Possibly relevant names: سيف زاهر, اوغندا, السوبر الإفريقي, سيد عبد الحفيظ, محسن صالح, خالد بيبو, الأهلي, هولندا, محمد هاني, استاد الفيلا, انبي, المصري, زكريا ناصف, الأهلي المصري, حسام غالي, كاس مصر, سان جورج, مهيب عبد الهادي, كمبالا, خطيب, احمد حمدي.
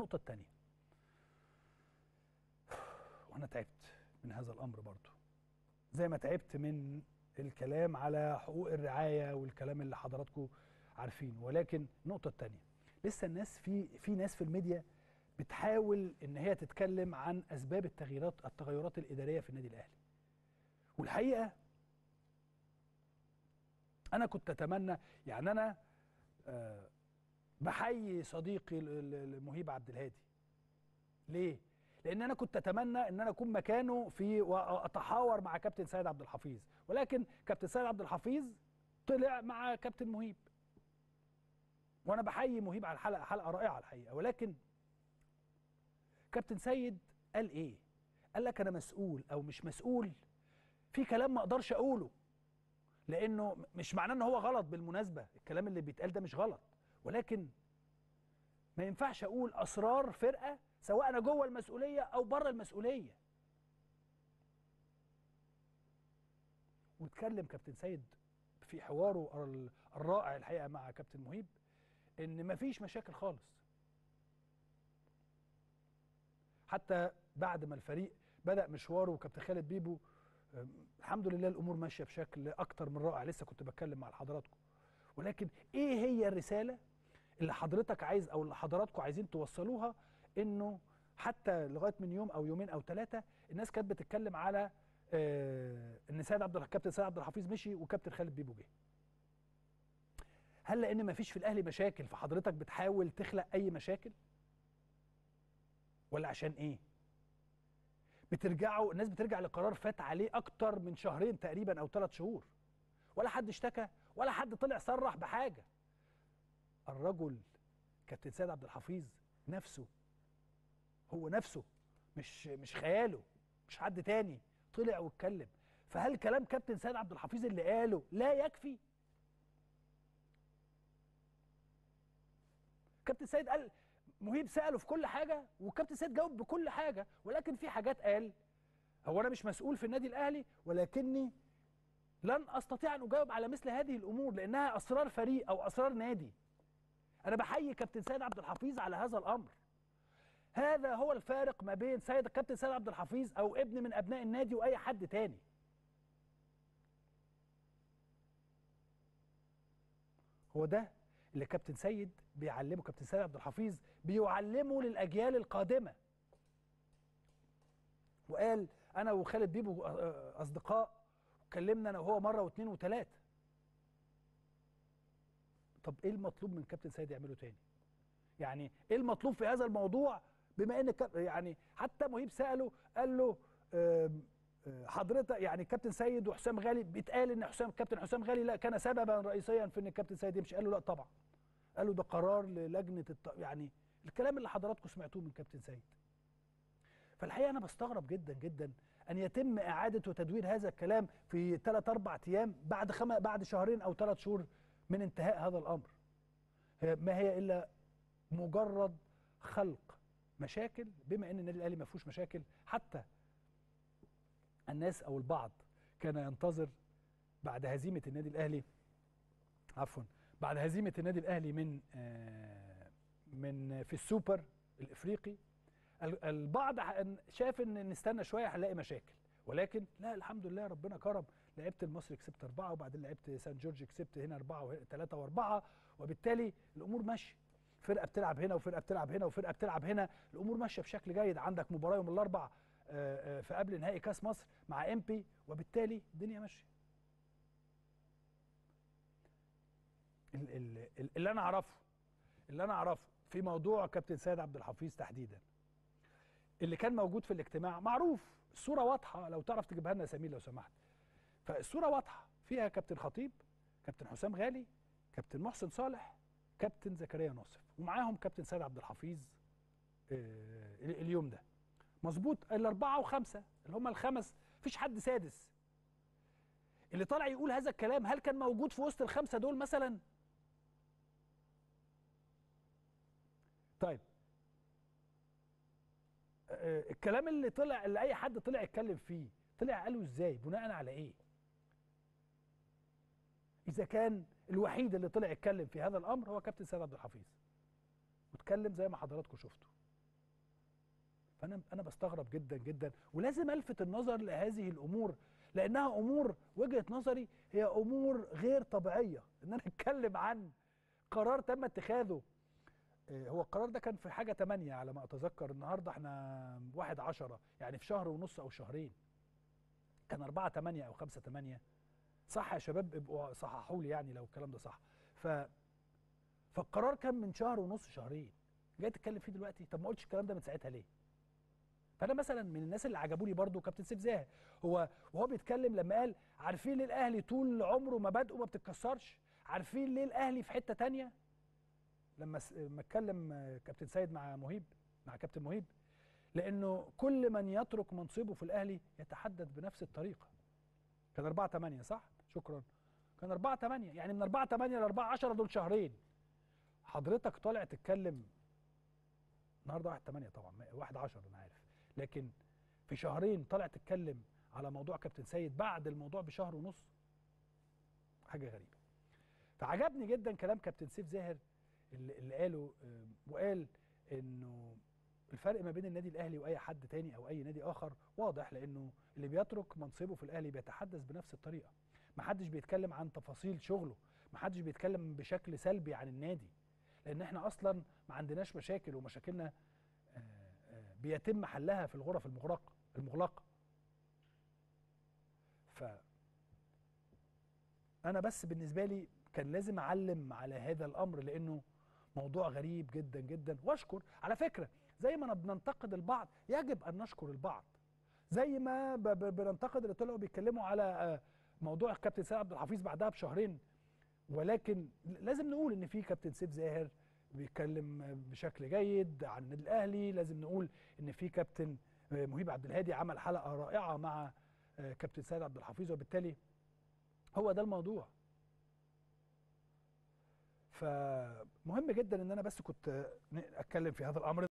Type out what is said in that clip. النقطة الثانية، وأنا تعبت من هذا الأمر برضو زي ما تعبت من الكلام على حقوق الرعاية والكلام اللي حضراتكم عارفينه، ولكن النقطة الثانية لسه الناس في ناس في الميديا بتحاول إن هي تتكلم عن أسباب التغيرات الإدارية في النادي الأهلي. والحقيقة أنا كنت أتمنى، يعني أنا بحيي صديقي المهيب عبد الهادي. ليه؟ لأن أنا كنت أتمنى إن أنا أكون مكانه في وأتحاور مع كابتن سيد عبد الحفيظ، ولكن كابتن سيد عبد الحفيظ طلع مع كابتن مهيب. وأنا بحيي مهيب على الحلقة، حلقة رائعة الحقيقة، ولكن كابتن سيد قال إيه؟ قال لك أنا مسؤول أو مش مسؤول؟ في كلام ما أقدرش أقوله، لأنه مش معناه إن هو غلط، بالمناسبة الكلام اللي بيتقال ده مش غلط، ولكن ما ينفعش أقول أسرار فرقة سواء أنا جوه المسؤولية أو بره المسؤولية. واتكلم كابتن سيد في حواره الرائع الحقيقة مع كابتن مهيب إن مفيش مشاكل خالص، حتى بعد ما الفريق بدأ مشواره وكابتن خالد بيبو الحمد لله الأمور ماشية بشكل أكتر من رائع. لسه كنت بتكلم مع حضراتكم، ولكن إيه هي الرسالة اللي حضرتك عايز أو اللي حضراتكم عايزين توصلوها؟ إنه حتى لغاية من يوم أو يومين أو ثلاثة الناس كانت بتتكلم على إن كابتن سيد عبد الحفيظ مشي وكابتن خالد بيبو جه. هل لأن مفيش في الأهلي مشاكل فحضرتك بتحاول تخلق أي مشاكل؟ ولا عشان إيه؟ بترجعوا الناس بترجع لقرار فات عليه أكتر من شهرين تقريبا أو 3 شهور، ولا حد اشتكى ولا حد طلع صرح بحاجة. الرجل كابتن سيد عبد الحفيظ نفسه، هو نفسه، مش خياله، مش حد تاني طلع واتكلم. فهل كلام كابتن سيد عبد الحفيظ اللي قاله لا يكفي؟ كابتن سيد قال، مهيب سأله في كل حاجة وكابتن سيد جاوب بكل حاجة، ولكن في حاجات قال هو أنا مش مسؤول في النادي الأهلي، ولكني لن أستطيع أن أجاوب على مثل هذه الأمور لأنها أسرار فريق أو أسرار نادي. أنا بحيي كابتن سيد عبد الحفيظ على هذا الأمر. هذا هو الفارق ما بين كابتن سيد عبد الحفيظ أو ابن من أبناء النادي وأي حد تاني. هو ده اللي كابتن سيد بيعلمه، كابتن سيد عبد الحفيظ بيعلمه للأجيال القادمة. وقال أنا وخالد بيبو أصدقاء، وكلمنا أنا وهو مرة و2 و3. طب إيه المطلوب من كابتن سيد يعمله تاني؟ يعني إيه المطلوب في هذا الموضوع؟ بما إن يعني حتى مهيب سأله قال له حضرتك، يعني كابتن سيد وحسام غالي بيتقال ان كابتن حسام غالي لا كان سببا رئيسيا في ان الكابتن سيد يمشي، قال له لا طبعا، قال له ده قرار للجنه يعني الكلام اللي حضراتكم سمعتوه من كابتن سيد. فالحقيقه انا بستغرب جدا جدا ان يتم اعاده وتدوير هذا الكلام في 3 4 ايام بعد شهرين او 3 شهور من انتهاء هذا الامر. ما هي الا مجرد خلق مشاكل، بما ان النادي الاهلي ما فيهوش مشاكل. حتى الناس أو البعض كان ينتظر بعد هزيمة النادي الأهلي، عفوا، بعد هزيمة النادي الأهلي من في السوبر الإفريقي، البعض شاف إن نستنى شوية هنلاقي مشاكل، ولكن لا، الحمد لله ربنا كرم. لعيبة المصري كسبت 4، وبعدين لعيبة سان جورج كسبت هنا 4 و3 و4، وبالتالي الأمور ماشية. فرقة بتلعب هنا وفرقة بتلعب هنا وفرقة بتلعب هنا، الأمور ماشية بشكل جيد. عندك مباراة يوم الأربعاء في قبل نهائي كاس مصر مع انبي، وبالتالي الدنيا ماشيه. اللي انا اعرفه في موضوع كابتن سيد عبد الحفيظ تحديدا، اللي كان موجود في الاجتماع معروف، الصوره واضحه. لو تعرف تجيبها لنا سمير لو سمحت، فالصوره واضحه فيها كابتن خطيب، كابتن حسام غالي، كابتن محسن صالح، كابتن زكريا ناصف، ومعاهم كابتن سيد عبد الحفيظ. اليوم ده مظبوط، 4 و5 اللي هم ال5، مفيش حد سادس. اللي طالع يقول هذا الكلام هل كان موجود في وسط ال5 دول مثلا؟ طيب الكلام اللي طلع، اللي اي حد طلع يتكلم فيه، طلع قاله ازاي؟ بناء على ايه؟ اذا كان الوحيد اللي طلع يتكلم في هذا الامر هو كابتن سيد عبد الحفيظ، واتكلم زي ما حضراتكم شفتوا. انا بستغرب جدا جدا، ولازم الفت النظر لهذه الامور لانها امور وجهه نظري هي امور غير طبيعيه. ان انا اتكلم عن قرار تم اتخاذه، هو القرار ده كان في حاجه 8 على ما اتذكر، النهارده احنا 1/10 يعني في شهر ونص او شهرين، كان 4/8 او 5/8 صح يا شباب؟ ابقوا صححوا لي يعني لو الكلام ده صح. فالقرار كان من شهر ونص شهرين، جاي تتكلم فيه دلوقتي؟ طب ما قلتش الكلام ده من ساعتها ليه؟ فانا مثلا من الناس اللي عجبوني برضو كابتن سيف زاهر، وهو بيتكلم لما قال عارفين ليه الاهلي طول عمره مبادئه ما بتتكسرش؟ عارفين ليه الاهلي في حته ثانيه؟ لما اتكلم كابتن سيد مع كابتن مهيب، لانه كل من يترك منصبه في الاهلي يتحدث بنفس الطريقه. كان 4/8 صح؟ شكرا. كان 4/8 يعني من 4/8 ل 4/10 دول شهرين. حضرتك طالع تتكلم النهارده 1/8 طبعا 1/10 انا عارف، لكن في شهرين طالع تتكلم على موضوع كابتن سيد بعد الموضوع بشهر ونص، حاجه غريبه. فعجبني جدا كلام كابتن سيف زاهر اللي قاله، وقال انه الفرق ما بين النادي الاهلي واي حد تاني او اي نادي اخر واضح، لانه اللي بيترك منصبه في الاهلي بيتحدث بنفس الطريقه، محدش بيتكلم عن تفاصيل شغله، محدش بيتكلم بشكل سلبي عن النادي، لان احنا اصلا ما عندناش مشاكل، ومشاكلنا بيتم حلها في الغرف المغلقه. انا بس بالنسبه لي كان لازم اعلم على هذا الامر لانه موضوع غريب جدا جدا. واشكر على فكره، زي ما بننتقد البعض يجب ان نشكر البعض، زي ما بننتقد اللي طلعوا بيتكلموا على موضوع الكابتن سيد عبد الحفيظ بعدها بشهرين، ولكن لازم نقول ان في كابتن سيف زاهر بيتكلم بشكل جيد عن النادي الاهلي، لازم نقول ان في كابتن مهيب عبد الهادي عمل حلقه رائعه مع كابتن سيد عبد الحفيظ، وبالتالي هو ده الموضوع. فمهم جدا ان انا بس كنت اتكلم في هذا الامر.